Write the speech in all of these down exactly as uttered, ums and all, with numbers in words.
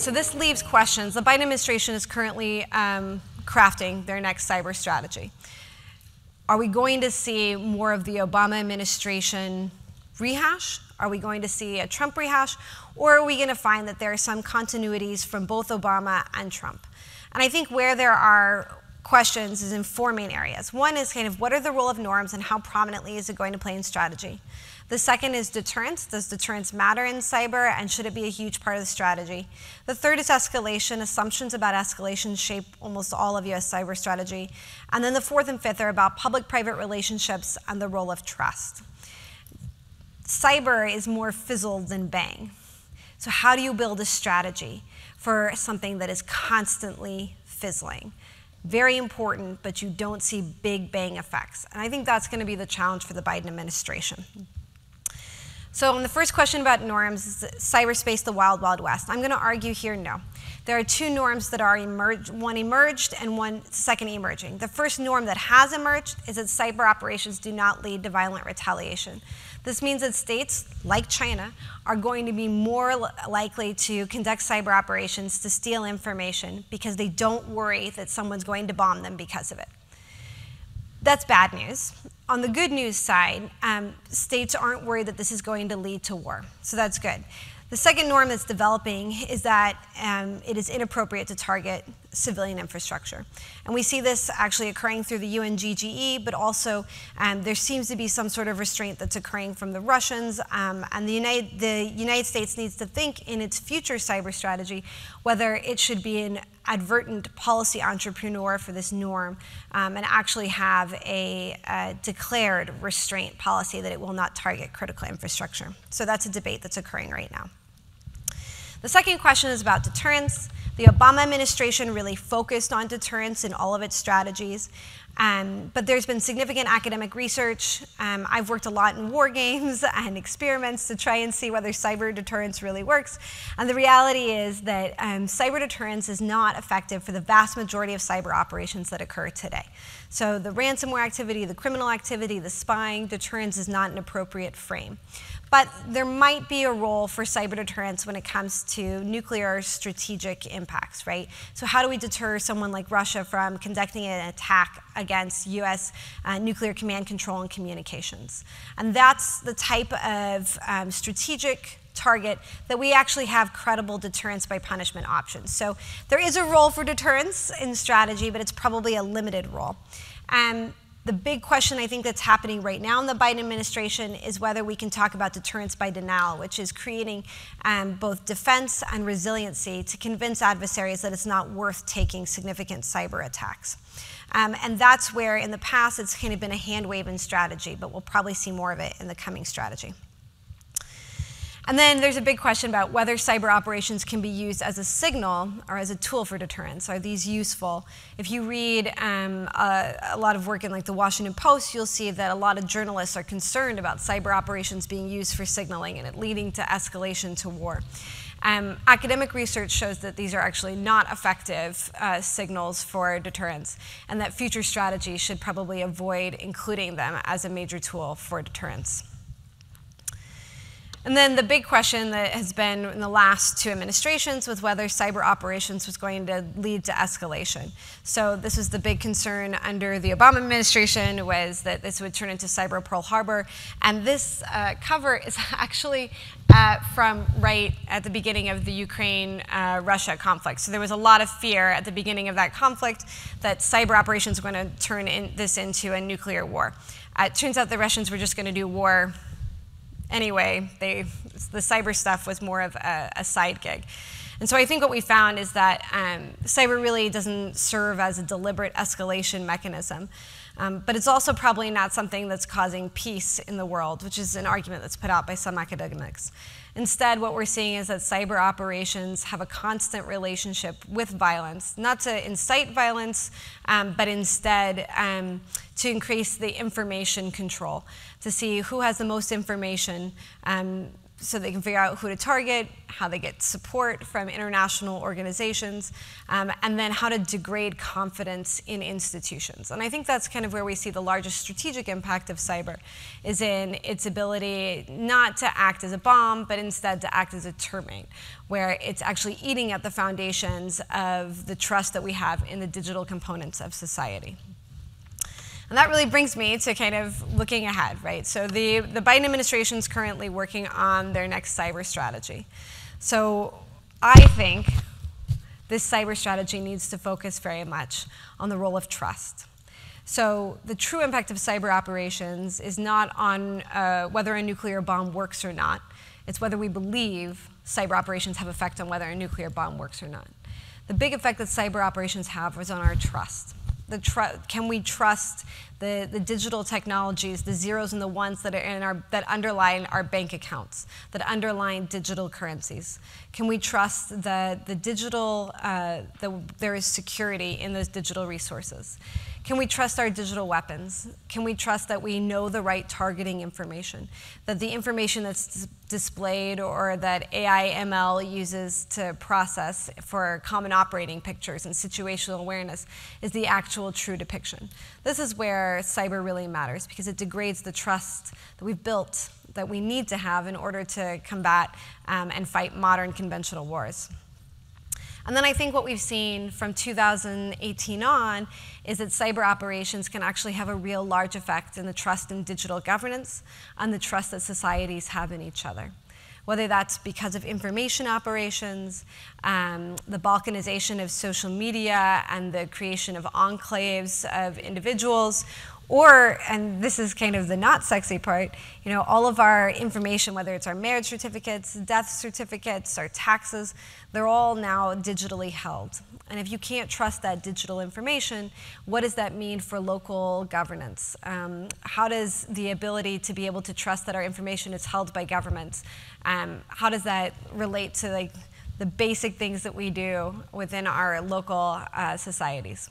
So this leaves questions. The Biden administration is currently um, crafting their next cyber strategy. Are we going to see more of the Obama administration rehash? Are we going to see a Trump rehash? Or are we going to find that there are some continuities from both Obama and Trump? And I think where there are questions is in four main areas. One is kind of what are the role of norms and how prominently is it going to play in strategy? The second is deterrence. Does deterrence matter in cyber, and should it be a huge part of the strategy? The third is escalation. Assumptions about escalation shape almost all of U S cyber strategy. And then the fourth and fifth are about public-private relationships and the role of trust. Cyber is more fizzled than bang. So how do you build a strategy for something that is constantly fizzling? Very important, but you don't see big bang effects. And I think that's going to be the challenge for the Biden administration. So on the first question about norms, is cyberspace the wild, wild west? I'm going to argue here no. There are two norms that are emerged, one emerged and one second emerging. The first norm that has emerged is that cyber operations do not lead to violent retaliation. This means that states, like China, are going to be more likely to conduct cyber operations to steal information because they don't worry that someone's going to bomb them because of it. That's bad news. On the good news side, um, states aren't worried that this is going to lead to war, so that's good. The second norm that's developing is that um, it is inappropriate to target civilian infrastructure. And we see this actually occurring through the U N G G E, but also um, there seems to be some sort of restraint that's occurring from the Russians. Um, and the United, the United States needs to think in its future cyber strategy whether it should be an advertent policy entrepreneur for this norm um, and actually have a, a declared restraint policy that it will not target critical infrastructure. So that's a debate that's occurring right now. The second question is about deterrence. The Obama administration really focused on deterrence in all of its strategies, um, but there's been significant academic research. Um, I've worked a lot in war games and experiments to try and see whether cyber deterrence really works. And the reality is that um, cyber deterrence is not effective for the vast majority of cyber operations that occur today. So the ransomware activity, the criminal activity, the spying, deterrence is not an appropriate frame. But there might be a role for cyber deterrence when it comes to nuclear strategic impacts, right? So how do we deter someone like Russia from conducting an attack against U S uh, nuclear command, control, and communications? And that's the type of um, strategic target that we actually have credible deterrence by punishment options. So there is a role for deterrence in strategy, but it's probably a limited role. Um, The big question I think that's happening right now in the Biden administration is whether we can talk about deterrence by denial, which is creating um, both defense and resiliency to convince adversaries that it's not worth taking significant cyber attacks. Um, and that's where in the past it's kind of been a hand-waving strategy, but we'll probably see more of it in the coming strategy. And then there's a big question about whether cyber operations can be used as a signal or as a tool for deterrence. Are these useful? If you read um, a, a lot of work in like the Washington Post, you'll see that a lot of journalists are concerned about cyber operations being used for signaling and it leading to escalation to war. Um, academic research shows that these are actually not effective uh, signals for deterrence, and that future strategies should probably avoid including them as a major tool for deterrence. And then the big question that has been in the last two administrations was whether cyber operations was going to lead to escalation. So this was the big concern under the Obama administration, was that this would turn into cyber Pearl Harbor. And this uh, cover is actually uh, from right at the beginning of the Ukraine-Russia uh, conflict. So there was a lot of fear at the beginning of that conflict that cyber operations were going to turn in, this into a nuclear war. Uh, it turns out the Russians were just going to do war anyway. They, the cyber stuff was more of a, a side gig. And so I think what we found is that um, cyber really doesn't serve as a deliberate escalation mechanism. Um, but it's also probably not something that's causing peace in the world, which is an argument that's put out by some academics. Instead, what we're seeing is that cyber operations have a constant relationship with violence, not to incite violence, um, but instead um, to increase the information control, to see who has the most information, um, so they can figure out who to target, how they get support from international organizations, um, and then how to degrade confidence in institutions. And I think that's kind of where we see the largest strategic impact of cyber, is in its ability not to act as a bomb, but instead to act as a termite, where it's actually eating at the foundations of the trust that we have in the digital components of society. And that really brings me to kind of looking ahead, right? So the, the Biden administration is currently working on their next cyber strategy. So I think this cyber strategy needs to focus very much on the role of trust. So the true impact of cyber operations is not on uh, whether a nuclear bomb works or not. It's whether we believe cyber operations have an effect on whether a nuclear bomb works or not. The big effect that cyber operations have was on our trust. The tr- can we trust the, the digital technologies, the zeros and the ones that are in our, that underline our bank accounts, that underline digital currencies? Can we trust the, the digital, uh, the, there is security in those digital resources? Can we trust our digital weapons? Can we trust that we know the right targeting information, that the information that's displayed or that A I M L uses to process for common operating pictures and situational awareness is the actual true depiction? This is where cyber really matters, because it degrades the trust that we've built, that we need to have in order to combat um, and fight modern conventional wars. And then I think what we've seen from two thousand eighteen on is that cyber operations can actually have a real large effect in the trust in digital governance and the trust that societies have in each other, whether that's because of information operations, um, the balkanization of social media and the creation of enclaves of individuals, or, and this is kind of the not sexy part, you know, all of our information, whether it's our marriage certificates, death certificates, our taxes, they're all now digitally held. And if you can't trust that digital information, what does that mean for local governance? Um, how does the ability to be able to trust that our information is held by governments, um, how does that relate to like the basic things that we do within our local uh, societies?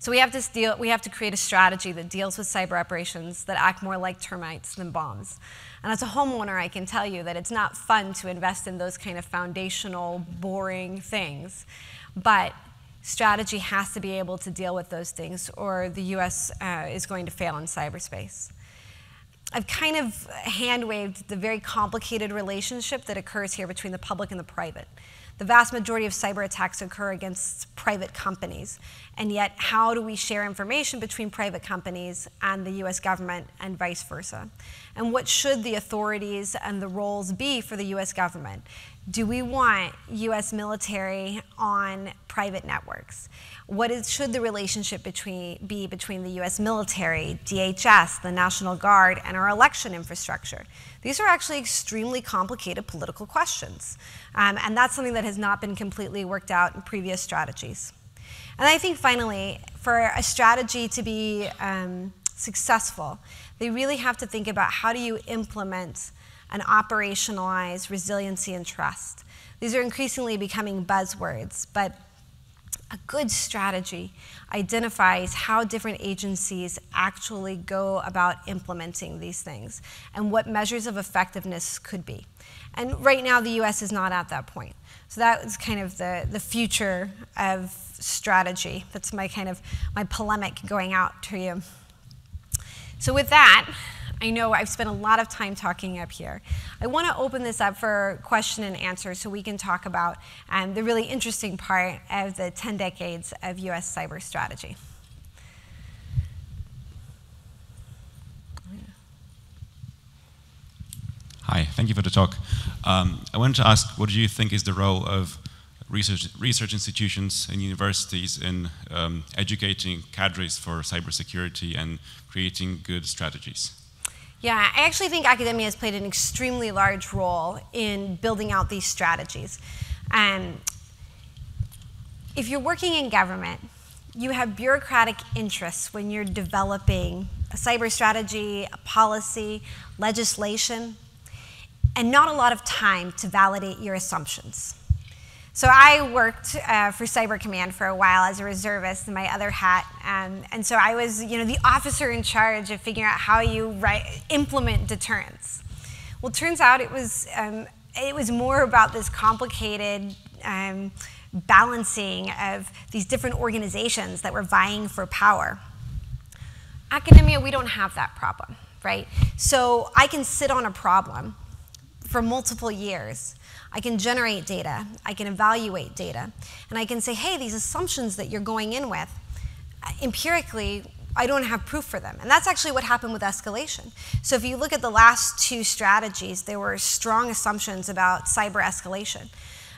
So we have, to deal, we have to create a strategy that deals with cyber operations that act more like termites than bombs. And as a homeowner, I can tell you that it's not fun to invest in those kind of foundational, boring things. But strategy has to be able to deal with those things, or the U S uh, is going to fail in cyberspace. I've kind of hand-waved the very complicated relationship that occurs here between the public and the private. The vast majority of cyber attacks occur against private companies, and yet how do we share information between private companies and the U S government and vice versa? And what should the authorities and the roles be for the U S government? Do we want U S military on private networks? What is, should the relationship between, be between the U S military, D H S, the National Guard, and our election infrastructure? These are actually extremely complicated political questions. Um, and that's something that has not been completely worked out in previous strategies. And I think finally, for a strategy to be um, successful, they really have to think about how do you implement and operationalize resiliency and trust. These are increasingly becoming buzzwords, but a good strategy identifies how different agencies actually go about implementing these things and what measures of effectiveness could be. And right now, the U S is not at that point. So that was kind of the, the future of strategy. That's my kind of, my polemic going out to you. So with that, I know I've spent a lot of time talking up here. I want to open this up for question and answer so we can talk about um, the really interesting part of the ten decades of U S cyber strategy. Hi, thank you for the talk. Um, I wanted to ask, what do you think is the role of research, research institutions and universities in um, educating cadres for cybersecurity and creating good strategies? Yeah, I actually think academia has played an extremely large role in building out these strategies. Um, if you're working in government, you have bureaucratic interests when you're developing a cyber strategy, a policy, legislation, and not a lot of time to validate your assumptions. So I worked uh, for Cyber Command for a while as a reservist in my other hat, um, and so I was, you know, the officer in charge of figuring out how you write, implement deterrence. Well, it turns out it was, um, it was more about this complicated um, balancing of these different organizations that were vying for power. Academia, we don't have that problem, right? So I can sit on a problem for multiple years. I can generate data, I can evaluate data, and I can say, hey, these assumptions that you're going in with, empirically, I don't have proof for them. And that's actually what happened with escalation. So if you look at the last two strategies, there were strong assumptions about cyber escalation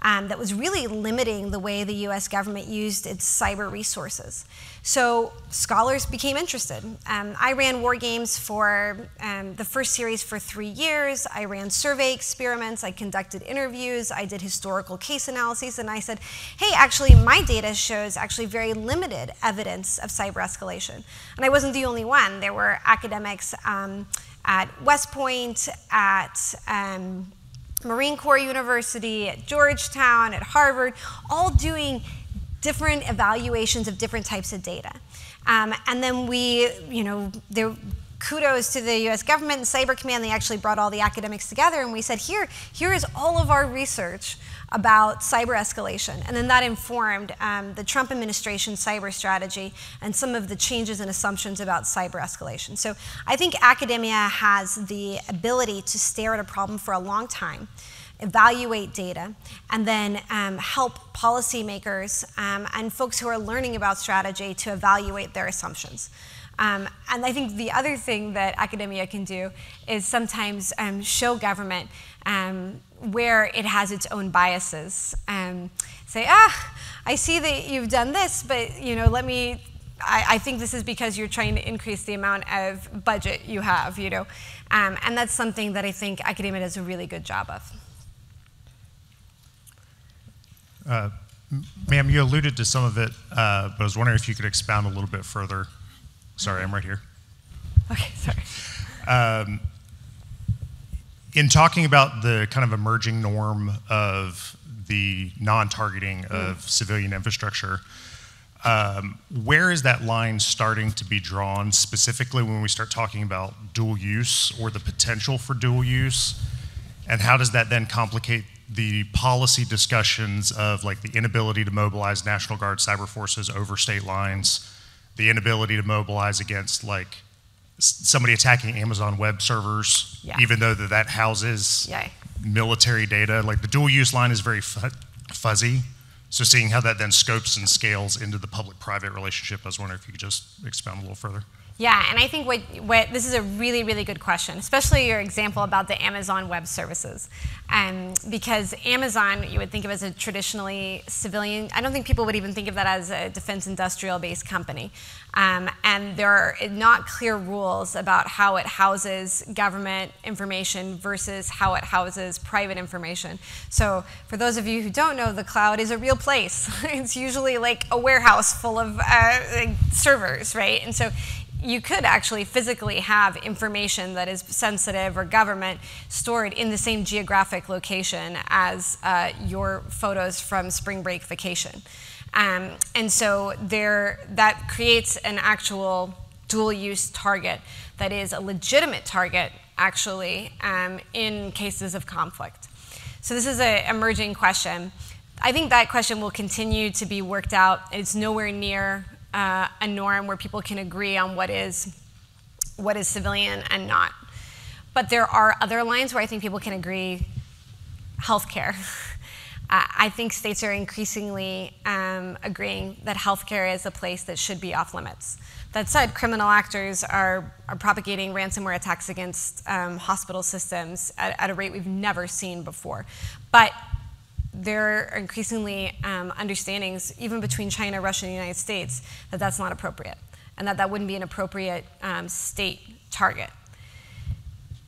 um, that was really limiting the way the U S government used its cyber resources. So scholars became interested. Um, I ran war games for um, the first series for three years. I ran survey experiments. I conducted interviews. I did historical case analyses. And I said, hey, actually, my data shows actually very limited evidence of cyber escalation. And I wasn't the only one. There were academics um, at West Point, at um, Marine Corps University, at Georgetown, at Harvard, all doing different evaluations of different types of data. Um, and then we, you know, there, kudos to the U S government and Cyber Command, they actually brought all the academics together and we said, here, here is all of our research about cyber escalation. And then that informed um, the Trump administration cyber strategy and some of the changes and assumptions about cyber escalation. So I think academia has the ability to stare at a problem for a long time, evaluate data, and then um, help policymakers um, and folks who are learning about strategy to evaluate their assumptions. Um, and I think the other thing that academia can do is sometimes um, show government um, where it has its own biases. Um, say, ah, I see that you've done this, but you know, let me, I, I think this is because you're trying to increase the amount of budget you have, you know. Um, and that's something that I think academia does a really good job of. Uh, ma'am, you alluded to some of it, uh, but I was wondering if you could expound a little bit further. Sorry, I'm right here. Okay, sorry. Um, in talking about the kind of emerging norm of the non-targeting of mm. civilian infrastructure, um, where is that line starting to be drawn specifically when we start talking about dual use or the potential for dual use? And how does that then complicate the policy discussions of like the inability to mobilize National Guard cyber forces over state lines, the inability to mobilize against like somebody attacking Amazon web servers, yeah. even though that, that houses Yay. military data. Like the dual use line is very fu fuzzy. So seeing how that then scopes and scales into the public-private relationship, I was wondering if you could just expound a little further. Yeah, and I think what, what, this is a really, really good question, especially your example about the Amazon Web Services. Um, because Amazon, you would think of as a traditionally civilian, I don't think people would even think of that as a defense industrial-based company. Um, and there are not clear rules about how it houses government information versus how it houses private information. So for those of you who don't know, the cloud is a real place. It's usually like a warehouse full of uh, like servers, right? And so you could actually physically have information that is sensitive or government stored in the same geographic location as uh, your photos from spring break vacation. Um, and so there, that creates an actual dual use target that is a legitimate target actually um, in cases of conflict. So this is an emerging question. I think that question will continue to be worked out. It's nowhere near Uh, a norm where people can agree on what is, what is civilian and not. But there are other lines where I think people can agree. Healthcare. uh, I think states are increasingly um, agreeing that healthcare is a place that should be off limits. That said, criminal actors are, are propagating ransomware attacks against um, hospital systems at, at a rate we've never seen before. But there are increasingly um, understandings, even between China, Russia, and the United States, that that's not appropriate, and that that wouldn't be an appropriate um, state target.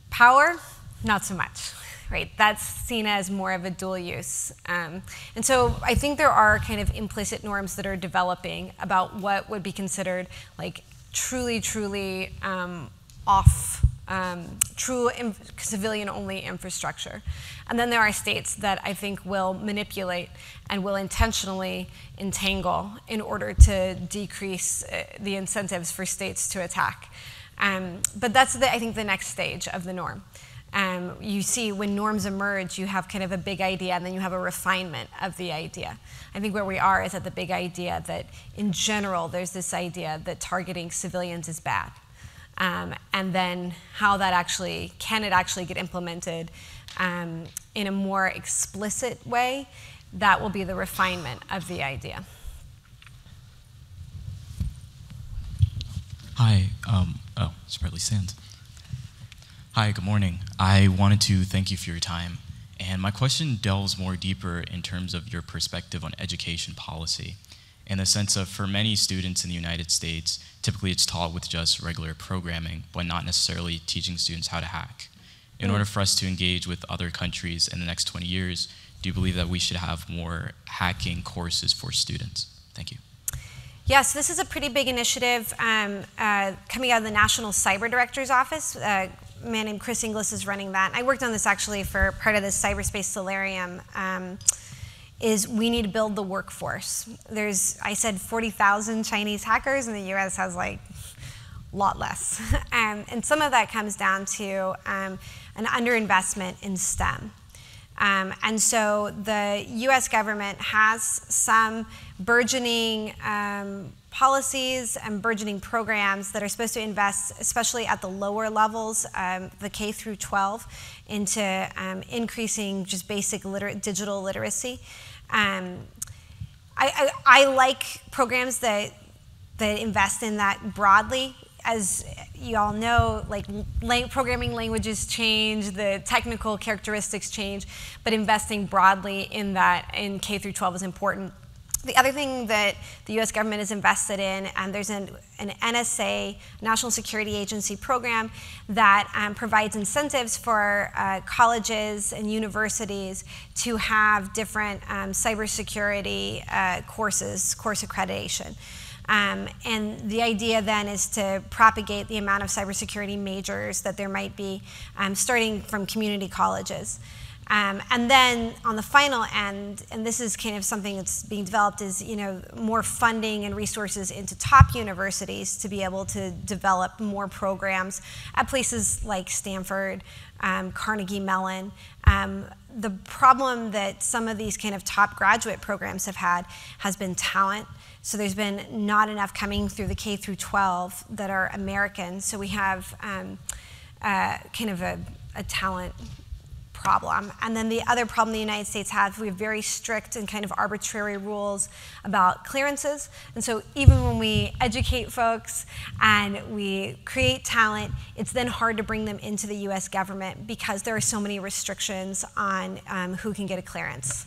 Power, not so much, right? That's seen as more of a dual use. Um, and so I think there are kind of implicit norms that are developing about what would be considered like truly, truly um, off, Um, true civilian-only infrastructure. And then there are states that I think will manipulate and will intentionally entangle in order to decrease uh, the incentives for states to attack. Um, but that's, the, I think, the next stage of the norm. um, you see when norms emerge, you have kind of a big idea and then you have a refinement of the idea. I think where we are is at the big idea that in general there's this idea that targeting civilians is bad. Um, and then how that actually, can it actually get implemented um, in a more explicit way? That will be the refinement of the idea. Hi, um, oh, it's Bradley Sands. Hi, good morning. I wanted to thank you for your time. And my question delves more deeper in terms of your perspective on education policy, in the sense of, for many students in the United States, typically it's taught with just regular programming, but not necessarily teaching students how to hack. In order for us to engage with other countries in the next twenty years, do you believe that we should have more hacking courses for students? Thank you. Yes, this is a pretty big initiative um, uh, coming out of the National Cyber Director's Office. Uh, a man named Chris Inglis is running that. I worked on this actually for part of this Cyberspace Solarium. Um, is we need to build the workforce. There's, I said forty thousand Chinese hackers, and the U S has like a lot less. um, and some of that comes down to um, an underinvestment in STEM. Um, and so the U S government has some burgeoning um, policies and burgeoning programs that are supposed to invest, especially at the lower levels, um, the K through twelve, into um, increasing just basic liter digital literacy. Um, I, I, I like programs that, that invest in that broadly. As you all know, like lang- programming languages change, the technical characteristics change, but investing broadly in that in K through twelve is important. The other thing that the U S government is invested in, and there's an, an N S A, National Security Agency program that um, provides incentives for uh, colleges and universities to have different um, cybersecurity uh, courses, course accreditation. Um, and the idea then is to propagate the amount of cybersecurity majors that there might be, um, starting from community colleges. Um, and then on the final end, and this is kind of something that's being developed, is you know more funding and resources into top universities to be able to develop more programs at places like Stanford, um, Carnegie Mellon. Um, the problem that some of these kind of top graduate programs have had has been talent. So there's been not enough coming through the K through twelve that are American. So we have um, uh, kind of a, a talent problem. And then the other problem the United States has, we have very strict and kind of arbitrary rules about clearances. And so even when we educate folks and we create talent, it's then hard to bring them into the U S government because there are so many restrictions on um, who can get a clearance.